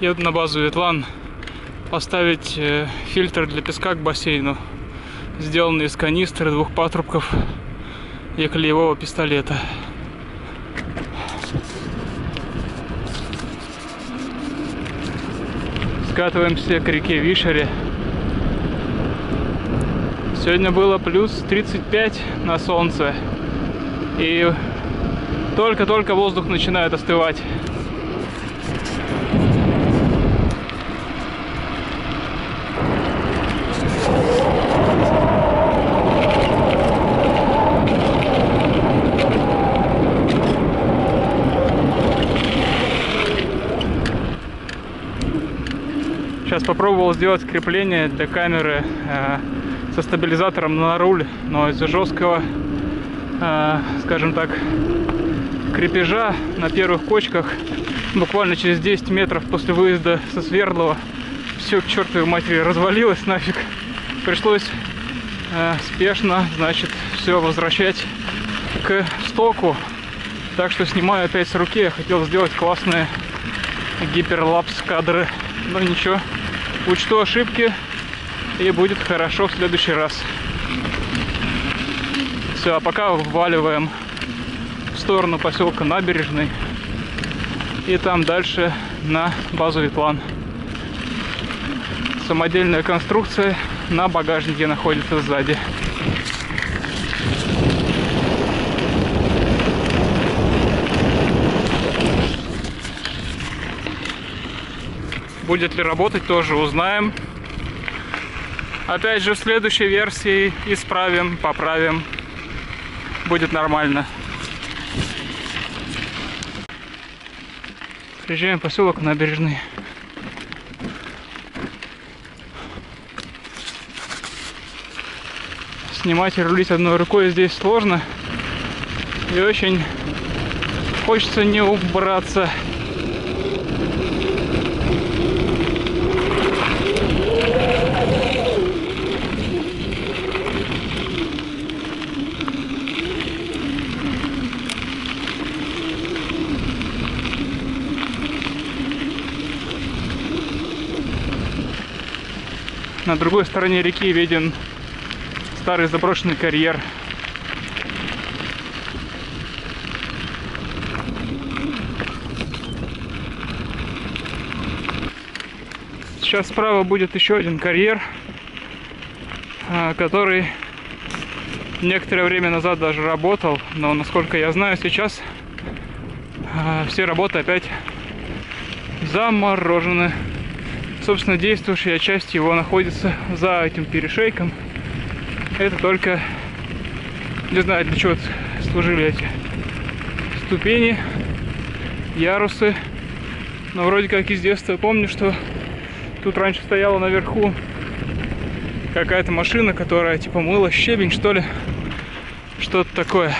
Еду на базу Ветлан поставить фильтр для песка к бассейну, сделанный из канистры, 2 патрубков и клеевого пистолета. Скатываемся к реке Вишере. Сегодня было плюс 35 на солнце, и только-только воздух начинает остывать. Сейчас попробовал сделать крепление для камеры со стабилизатором на руль, но из-за жесткого, скажем так, крепежа на первых кочках, буквально через 10 метров после выезда со Свердлова, все к чертовой матери развалилось нафиг. Пришлось спешно, значит, все возвращать к стоку. Так что снимаю опять с руки. Я хотел сделать классные гиперлапс кадры, но ничего, учту ошибки, и будет хорошо в следующий раз. Все, а пока вваливаем в сторону поселка Набережной и там дальше на базу Ветлан. Самодельная конструкция на багажнике находится сзади. Будет ли работать, тоже узнаем. Опять же, в следующей версии исправим, поправим. Будет нормально. Приезжаем в поселок Набережный. Снимать и рулить одной рукой здесь сложно. И очень хочется не убраться. На другой стороне реки виден старый заброшенный карьер. Сейчас справа будет еще один карьер, который некоторое время назад даже работал, но, насколько я знаю, сейчас все работы опять заморожены. Собственно, действующая часть его находится за этим перешейком. Это только, не знаю, для чего служили эти ступени, ярусы. Но вроде как из детства помню, что тут раньше стояла наверху какая-то машина, которая типа мыла щебень, что ли. Что-то такое.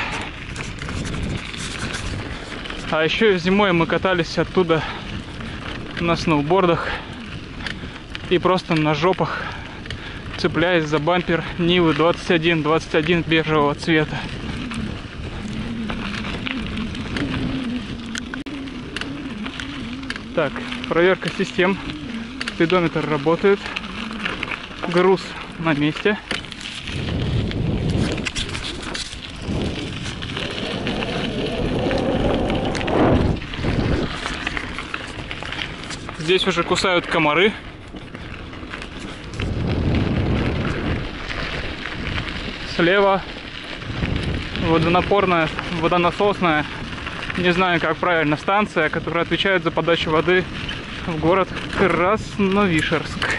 А еще зимой мы катались оттуда на сноубордах. И просто на жопах, цепляясь за бампер Нивы 21 бежевого цвета. Так, проверка систем. Спидометр работает. Груз на месте. Здесь уже кусают комары. Слева водонапорная, водонасосная, не знаю как правильно, станция, которая отвечает за подачу воды в город Красновишерск.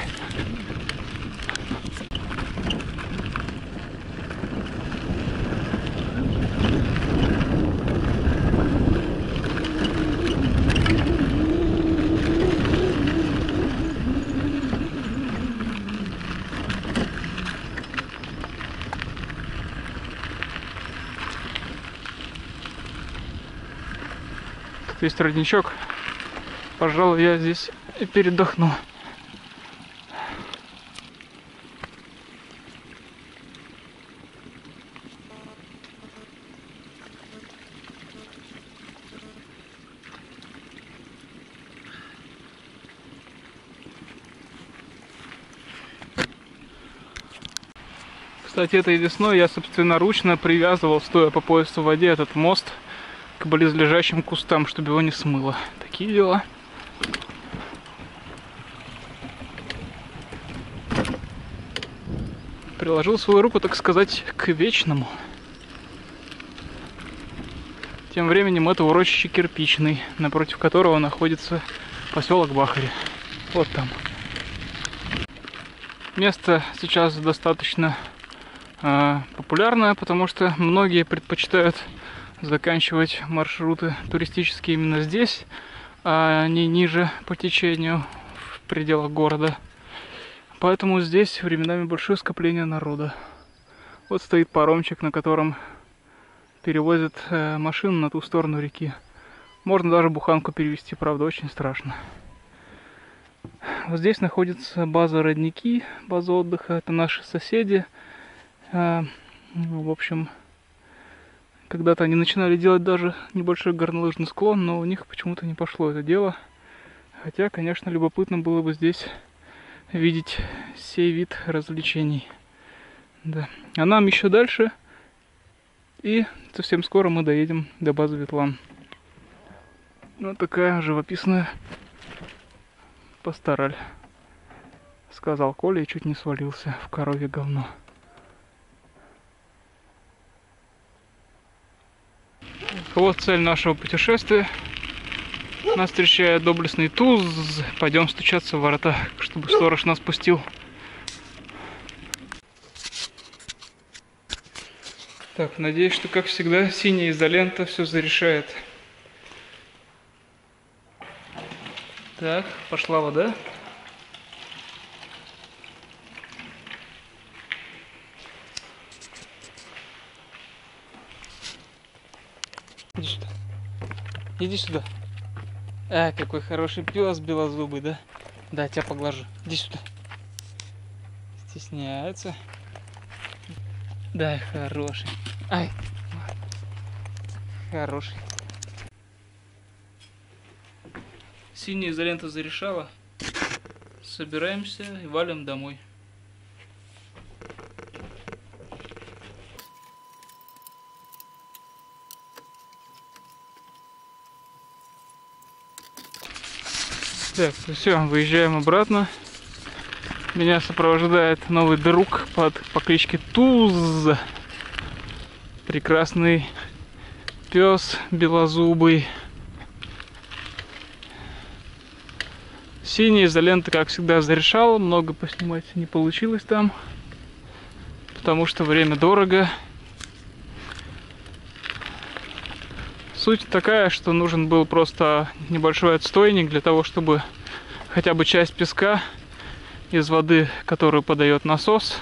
Есть родничок. Пожалуй, я здесь и передохну. Кстати, этой весной я собственноручно привязывал, стоя по пояс в воде, этот мост к близлежащим кустам, чтобы его не смыло. Такие дела. Приложил свою руку, так сказать, к вечному. Тем временем это урочище кирпичный, напротив которого находится поселок Бахари. Вот там. Место сейчас достаточно популярное, потому что многие предпочитают заканчивать маршруты туристические именно здесь, а не ниже по течению в пределах города. Поэтому здесь временами большое скопление народа. Вот стоит паромчик, на котором перевозят машину на ту сторону реки. Можно даже буханку перевести, правда, очень страшно. Вот здесь находится база Родники, база отдыха. Это наши соседи. В общем, когда-то они начинали делать даже небольшой горнолыжный склон, но у них почему-то не пошло это дело. Хотя, конечно, любопытно было бы здесь видеть сей вид развлечений. Да. А нам еще дальше, и совсем скоро мы доедем до базы Ветлан. Вот такая живописная пастораль, сказал Коля и чуть не свалился в коровье говно. Вот цель нашего путешествия. Нас встречает доблестный Туз. Пойдем стучаться в ворота, чтобы сторож нас пустил. Так, надеюсь, что, как всегда, синяя изолента все зарешает. Так, пошла вода. Иди сюда. Иди сюда. А, какой хороший пес белозубый, да? Да, тебя поглажу. Иди сюда. Стесняется. Да, хороший. Ай. Хороший. Синяя изолента зарешала. Собираемся и валим домой. Так, ну все, выезжаем обратно. Меня сопровождает новый друг по кличке Туз. Прекрасный пес белозубый. Синяя изолента, как всегда, зарешала. Много поснимать не получилось там, потому что время дорого. Суть такая, что нужен был просто небольшой отстойник для того, чтобы хотя бы часть песка из воды, которую подает насос,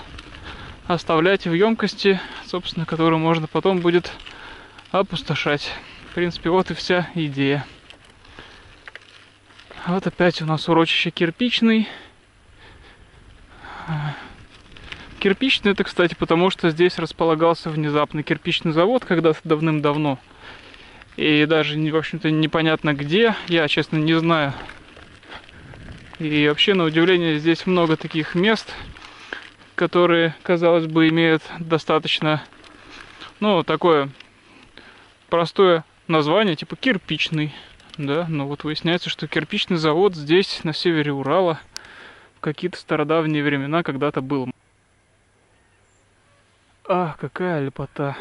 оставлять в емкости, собственно, которую можно потом будет опустошать. В принципе, вот и вся идея. Вот опять у нас урочище кирпичный. Кирпичный это, кстати, потому что здесь располагался внезапно кирпичный завод когда-то давным-давно. И даже, в общем-то, непонятно где. Я, честно, не знаю. И вообще, на удивление, здесь много таких мест, которые, казалось бы, имеют достаточно, ну, такое простое название, типа кирпичный. Да, но вот выясняется, что кирпичный завод здесь, на севере Урала, в какие-то стародавние времена когда-то был. Ах, какая лепота.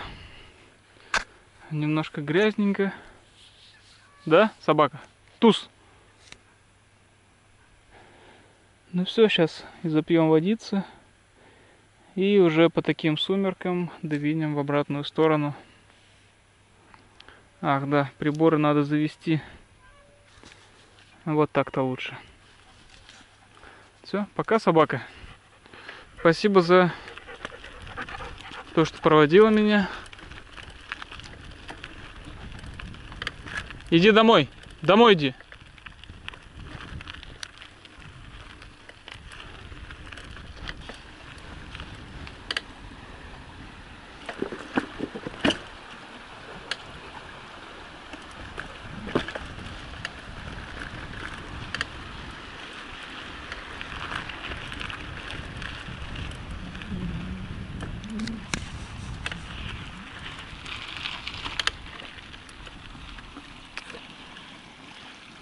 Немножко грязненько. Да, собака? Туз! Ну все, сейчас и запьем водицы. И уже по таким сумеркам двинем в обратную сторону. Ах да, приборы надо завести. Вот так-то лучше. Все, пока, собака. Спасибо за то, что проводила меня. Иди домой! Домой иди!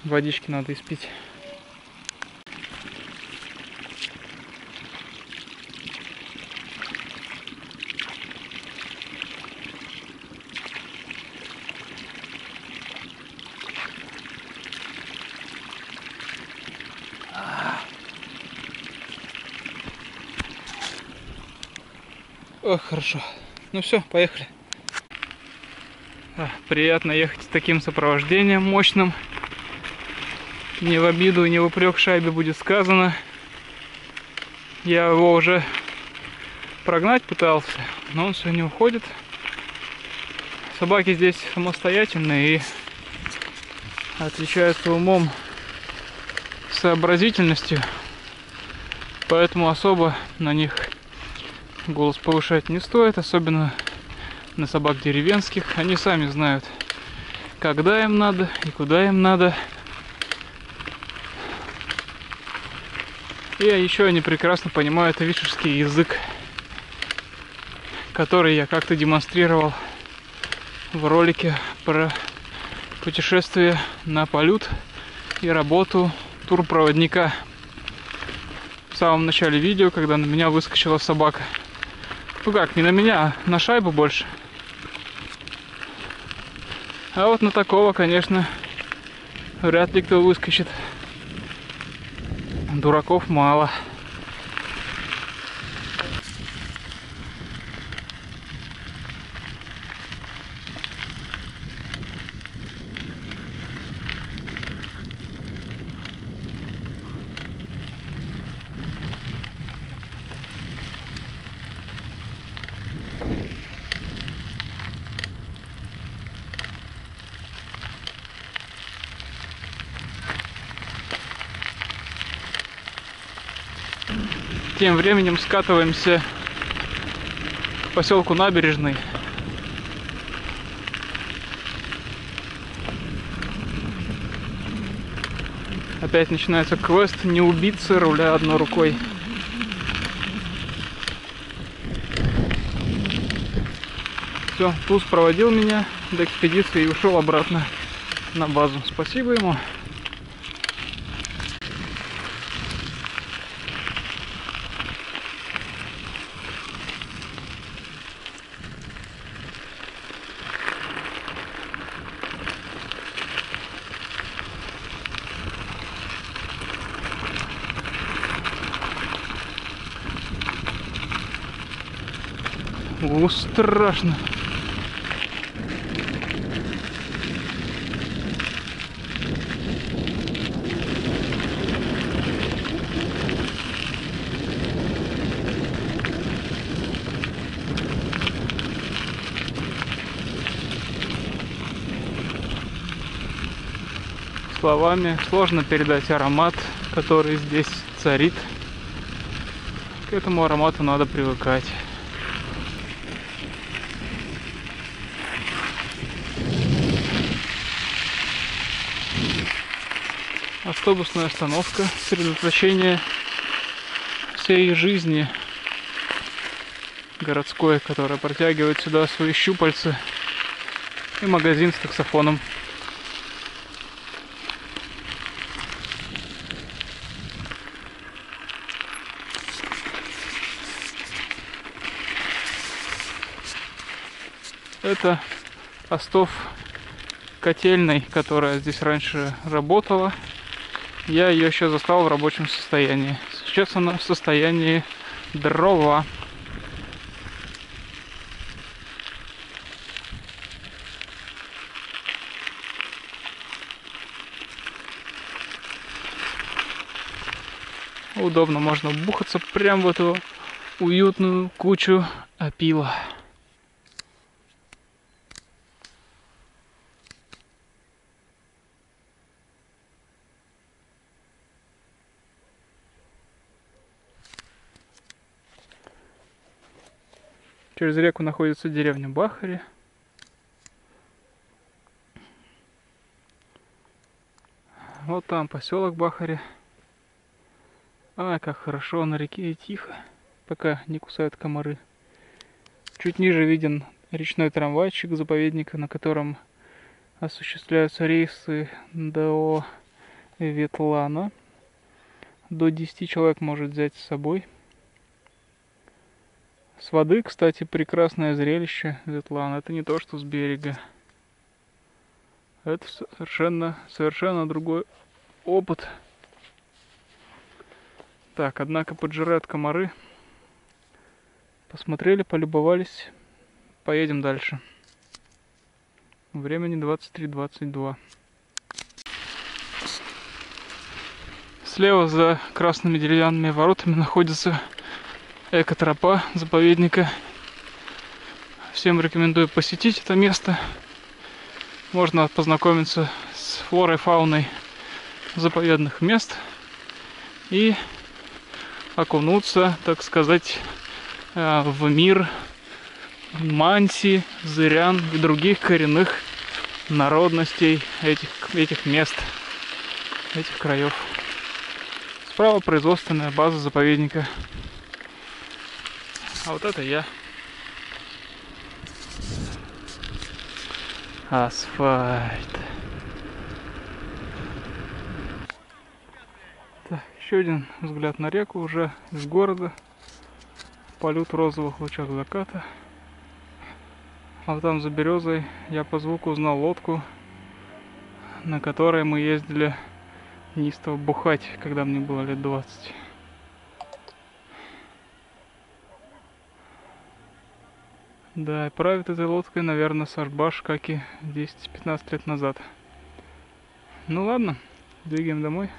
Водички надо испить. Ох, хорошо. Ну все, поехали. Приятно ехать с таким сопровождением мощным. Не в обиду, не в упрек шайбе будет сказано. Я его уже прогнать пытался, но он все не уходит. Собаки здесь самостоятельные и отличаются умом, сообразительностью. Поэтому особо на них голос повышать не стоит, особенно на собак деревенских. Они сами знают, когда им надо и куда им надо. И еще они прекрасно понимают вишерский язык, который я как-то демонстрировал в ролике про путешествие на полют и работу турпроводника. В самом начале видео, когда на меня выскочила собака. Ну как, не на меня, а на шайбу больше. А вот на такого, конечно, вряд ли кто выскочит. Дураков мало. Тем временем скатываемся к поселку Набережный. Опять начинается квест «Не убиться, руля одной рукой». Все, Туз проводил меня до экспедиции и ушел обратно на базу. Спасибо ему. О, страшно. Словами сложно передать аромат, который здесь царит. К этому аромату надо привыкать. Автобусная остановка, сосредоточение всей жизни городской, которая протягивает сюда свои щупальцы, и магазин с таксофоном. Это остов котельной, которая здесь раньше работала. Я ее еще застал в рабочем состоянии. Сейчас она в состоянии дрова. Удобно, можно бухаться прямо в эту уютную кучу опила. Через реку находится деревня Бахари. Вот там поселок Бахари. А, как хорошо на реке и тихо, пока не кусают комары. Чуть ниже виден речной трамвайчик заповедника, на котором осуществляются рейсы до Ветлана. До 10 человек может взять с собой. С воды, кстати, прекрасное зрелище Ветлана. Это не то, что с берега. Это совершенно другой опыт. Так, однако поджирают комары. Посмотрели, полюбовались. Поедем дальше. Времени 23:22. Слева за красными деревянными воротами находится экотропа заповедника. Всем рекомендую посетить это место. Можно познакомиться с флорой, фауной заповедных мест и окунуться, так сказать, в мир манси, зырян и других коренных народностей этих мест, этих краев. Справа производственная база заповедника. А вот это я. Асфальт. Так, еще один взгляд на реку уже из города. Полют в розовых лучах заката. А вот там за березой я по звуку узнал лодку, на которой мы ездили неистово бухать, когда мне было лет 20. Да, и правит этой лодкой, наверное, Сарбаш, как и 10-15 лет назад. Ну ладно, двигаем домой.